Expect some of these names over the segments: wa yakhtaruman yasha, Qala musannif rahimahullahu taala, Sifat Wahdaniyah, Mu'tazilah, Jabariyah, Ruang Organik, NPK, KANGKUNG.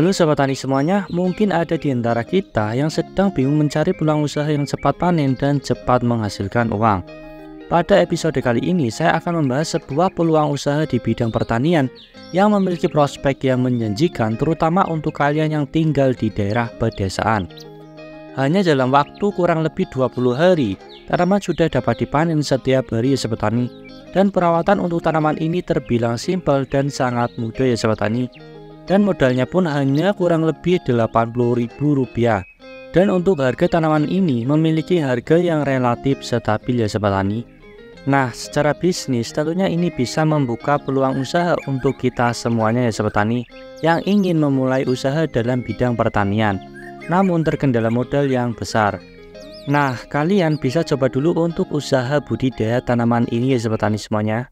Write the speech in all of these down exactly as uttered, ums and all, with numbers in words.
Halo Sobat Tani semuanya, mungkin ada di antara kita yang sedang bingung mencari peluang usaha yang cepat panen dan cepat menghasilkan uang. Pada episode kali ini, saya akan membahas sebuah peluang usaha di bidang pertanian yang memiliki prospek yang menjanjikan, terutama untuk kalian yang tinggal di daerah pedesaan. Hanya dalam waktu kurang lebih dua puluh hari, tanaman sudah dapat dipanen setiap hari ya Sobat Tani. Dan perawatan untuk tanaman ini terbilang simpel dan sangat mudah ya Sobat Tani. Dan modalnya pun hanya kurang lebih delapan puluh ribu rupiah. Dan untuk harga tanaman ini memiliki harga yang relatif stabil ya Sobat Tani. Nah, secara bisnis tentunya ini bisa membuka peluang usaha untuk kita semuanya ya Sobat Tani yang ingin memulai usaha dalam bidang pertanian, namun terkendala modal yang besar. Nah, kalian bisa coba dulu untuk usaha budidaya tanaman ini ya Sobat Tani semuanya.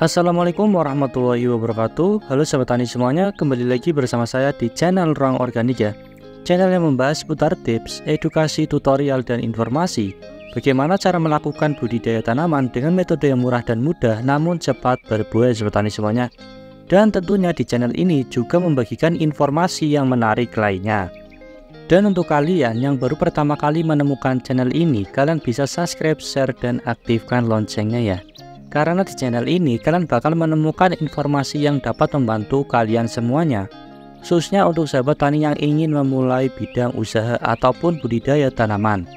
Assalamualaikum warahmatullahi wabarakatuh. Halo Sobat Tani semuanya, kembali lagi bersama saya di channel Ruang Organik ya. Channel yang membahas seputar tips, edukasi, tutorial, dan informasi bagaimana cara melakukan budidaya tanaman dengan metode yang murah dan mudah namun cepat berbuah Sobat Tani semuanya. Dan tentunya di channel ini juga membagikan informasi yang menarik lainnya. Dan untuk kalian yang baru pertama kali menemukan channel ini, kalian bisa subscribe, share, dan aktifkan loncengnya ya. Karena di channel ini kalian bakal menemukan informasi yang dapat membantu kalian semuanya, khususnya untuk sahabat tani yang ingin memulai bidang usaha ataupun budidaya tanaman.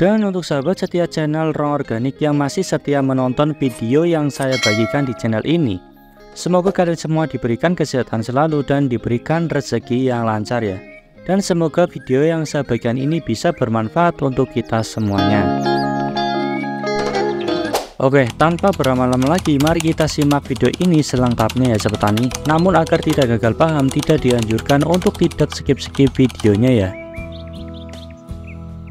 Dan untuk sahabat setia channel Ruang Organik yang masih setia menonton video yang saya bagikan di channel ini, semoga kalian semua diberikan kesehatan selalu dan diberikan rezeki yang lancar ya. Dan semoga video yang saya bagikan ini bisa bermanfaat untuk kita semuanya. Oke, tanpa berlama-lama lagi, mari kita simak video ini selengkapnya ya Sobat Tani. Namun agar tidak gagal paham, tidak dianjurkan untuk tidak skip-skip videonya ya.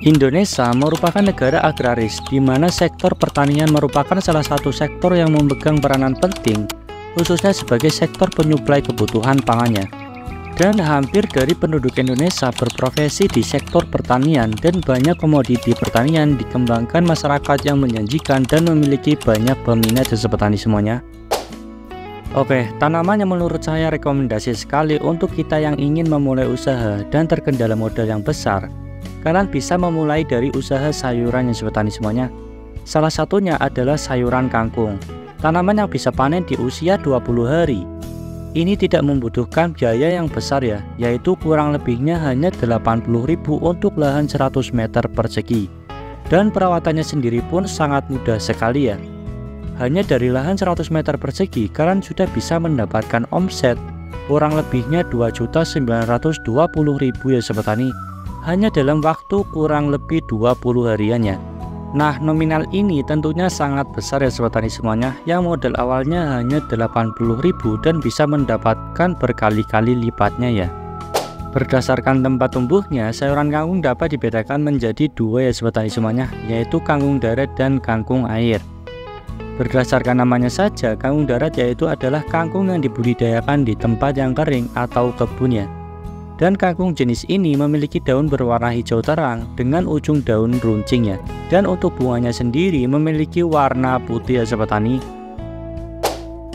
Indonesia merupakan negara agraris di mana sektor pertanian merupakan salah satu sektor yang memegang peranan penting, khususnya sebagai sektor penyuplai kebutuhan pangannya. Dan hampir dari penduduk Indonesia berprofesi di sektor pertanian, dan banyak komoditi pertanian dikembangkan masyarakat yang menjanjikan dan memiliki banyak peminat dan Sobat Tani semuanya. Oke, tanaman yang menurut saya rekomendasi sekali untuk kita yang ingin memulai usaha dan terkendala modal yang besar. Kalian bisa memulai dari usaha sayuran yang Sobat Tani semuanya. Salah satunya adalah sayuran kangkung, tanaman yang bisa panen di usia dua puluh hari. Ini tidak membutuhkan biaya yang besar ya, yaitu kurang lebihnya hanya delapan puluh ribu rupiah untuk lahan seratus meter persegi. Dan perawatannya sendiri pun sangat mudah sekali ya. Hanya dari lahan seratus meter persegi, kalian sudah bisa mendapatkan omset kurang lebihnya dua juta sembilan ratus dua puluh ribu rupiah ya Sobat Tani, hanya dalam waktu kurang lebih dua puluh hariannya. Nah, nominal ini tentunya sangat besar ya Sobat Tani semuanya, yang modal awalnya hanya delapan puluh ribu rupiah dan bisa mendapatkan berkali-kali lipatnya ya. Berdasarkan tempat tumbuhnya, sayuran kangkung dapat dibedakan menjadi dua ya Sobat Tani semuanya, yaitu kangkung darat dan kangkung air. Berdasarkan namanya saja, kangkung darat yaitu adalah kangkung yang dibudidayakan di tempat yang kering atau kebun ya. Dan kangkung jenis ini memiliki daun berwarna hijau terang dengan ujung daun runcing ya. Dan untuk bunganya sendiri memiliki warna putih ya Sobat Tani.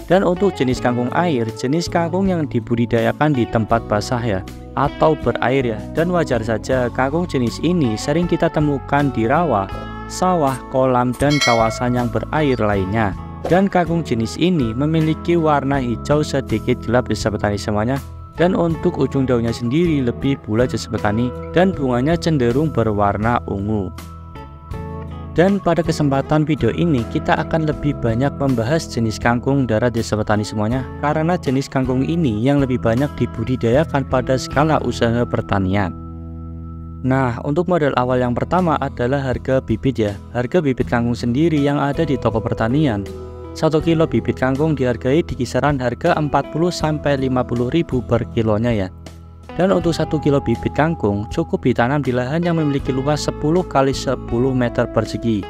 Dan untuk jenis kangkung air, jenis kangkung yang dibudidayakan di tempat basah ya, atau berair ya. Dan wajar saja kangkung jenis ini sering kita temukan di rawa, sawah, kolam, dan kawasan yang berair lainnya. Dan kangkung jenis ini memiliki warna hijau sedikit gelap ya Sobat Tani semuanya. Dan untuk ujung daunnya sendiri lebih bulat ya Sobat Tani, dan bunganya cenderung berwarna ungu. Dan pada kesempatan video ini kita akan lebih banyak membahas jenis kangkung darat ya Sobat Tani semuanya, karena jenis kangkung ini yang lebih banyak dibudidayakan pada skala usaha pertanian. Nah, untuk modal awal yang pertama adalah harga bibit ya. Harga bibit kangkung sendiri yang ada di toko pertanian, satu kilo bibit kangkung dihargai di kisaran harga empat puluh sampai lima puluh ribu per kilonya ya. Dan untuk satu kilo bibit kangkung cukup ditanam di lahan yang memiliki luas sepuluh kali sepuluh meter persegi.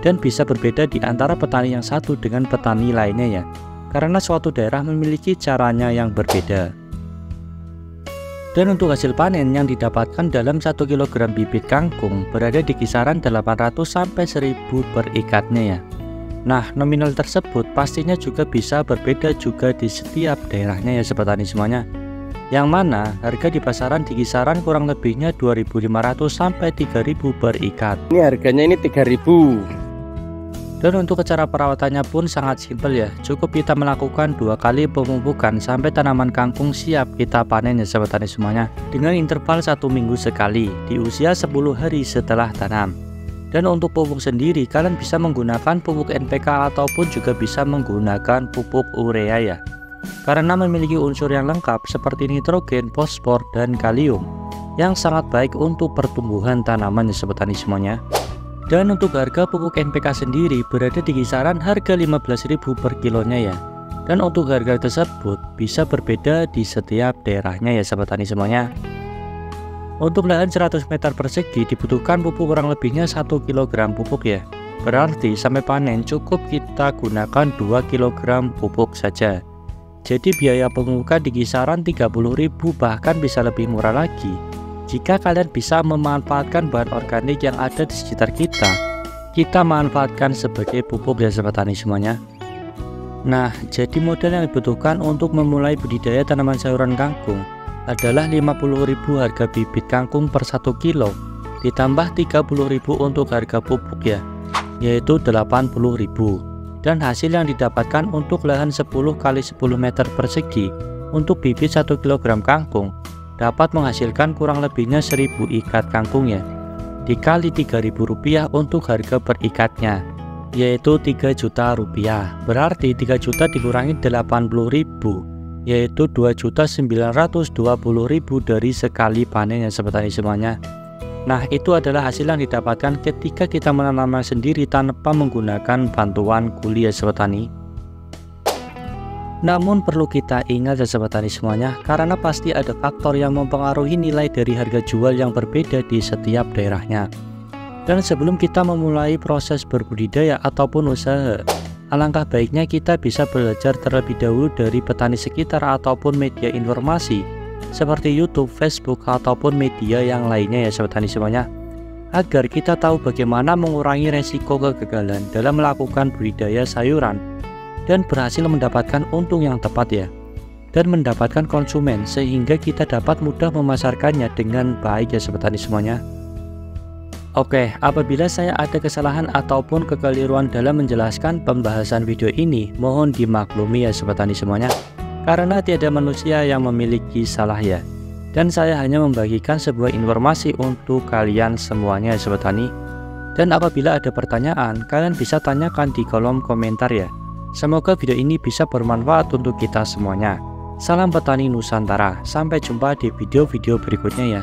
Dan bisa berbeda di antara petani yang satu dengan petani lainnya ya, karena suatu daerah memiliki caranya yang berbeda. Dan untuk hasil panen yang didapatkan dalam satu kilogram bibit kangkung berada di kisaran delapan ratus sampai seribu per ikatnya ya. Nah, nominal tersebut pastinya juga bisa berbeda juga di setiap daerahnya ya sobat tani semuanya. Yang mana harga di pasaran di kisaran kurang lebihnya dua ribu lima ratus sampai tiga ribu per ikat. Ini harganya ini tiga ribu. Dan untuk cara perawatannya pun sangat simpel ya. Cukup kita melakukan dua kali pemupukan sampai tanaman kangkung siap kita panen ya sobat tani semuanya. Dengan interval satu minggu sekali di usia sepuluh hari setelah tanam. Dan untuk pupuk sendiri kalian bisa menggunakan pupuk N P K ataupun juga bisa menggunakan pupuk urea ya. Karena memiliki unsur yang lengkap seperti nitrogen, fosfor, dan kalium yang sangat baik untuk pertumbuhan tanaman ya sobat tani semuanya. Dan untuk harga pupuk N P K sendiri berada di kisaran harga lima belas ribu per kilonya ya. Dan untuk harga tersebut bisa berbeda di setiap daerahnya ya sahabat tani semuanya. Untuk lahan seratus meter persegi dibutuhkan pupuk kurang lebihnya satu kilogram pupuk ya. Berarti sampai panen cukup kita gunakan dua kilogram pupuk saja. Jadi biaya pemupukan di kisaran tiga puluh ribu bahkan bisa lebih murah lagi. Jika kalian bisa memanfaatkan bahan organik yang ada di sekitar kita, kita manfaatkan sebagai pupuk ya sobat tani semuanya. Nah, jadi modal yang dibutuhkan untuk memulai budidaya tanaman sayuran kangkung adalah lima puluh ribu harga bibit kangkung per satu kilo ditambah tiga puluh ribu untuk harga pupuk ya, yaitu delapan puluh ribu. Dan hasil yang didapatkan untuk lahan sepuluh kali sepuluh meter persegi untuk bibit satu kilogram kangkung dapat menghasilkan kurang lebihnya seribu ikat kangkung ya, dikali tiga ribu rupiah untuk harga per ikatnya, yaitu tiga juta rupiah. Berarti tiga juta dikurangi delapan puluh ribu, yaitu dua juta sembilan ratus dua puluh ribu dari sekali panen yang sobat tani semuanya. Nah, itu adalah hasil yang didapatkan ketika kita menanamnya sendiri tanpa menggunakan bantuan kuli ya sobat tani. Namun perlu kita ingat ya sobat tani semuanya, karena pasti ada faktor yang mempengaruhi nilai dari harga jual yang berbeda di setiap daerahnya. Dan sebelum kita memulai proses berbudidaya ataupun usaha, alangkah baiknya kita bisa belajar terlebih dahulu dari petani sekitar ataupun media informasi seperti YouTube, Facebook, ataupun media yang lainnya ya sobat tani semuanya, agar kita tahu bagaimana mengurangi resiko kegagalan dalam melakukan budidaya sayuran dan berhasil mendapatkan untung yang tepat ya, dan mendapatkan konsumen sehingga kita dapat mudah memasarkannya dengan baik ya sobat tani semuanya. Oke, apabila saya ada kesalahan ataupun kekeliruan dalam menjelaskan pembahasan video ini, mohon dimaklumi ya sobat tani semuanya, karena tiada manusia yang memiliki salah ya, dan saya hanya membagikan sebuah informasi untuk kalian semuanya ya sobat tani. Dan apabila ada pertanyaan, kalian bisa tanyakan di kolom komentar ya. Semoga video ini bisa bermanfaat untuk kita semuanya. Salam petani Nusantara. Sampai jumpa di video-video berikutnya ya.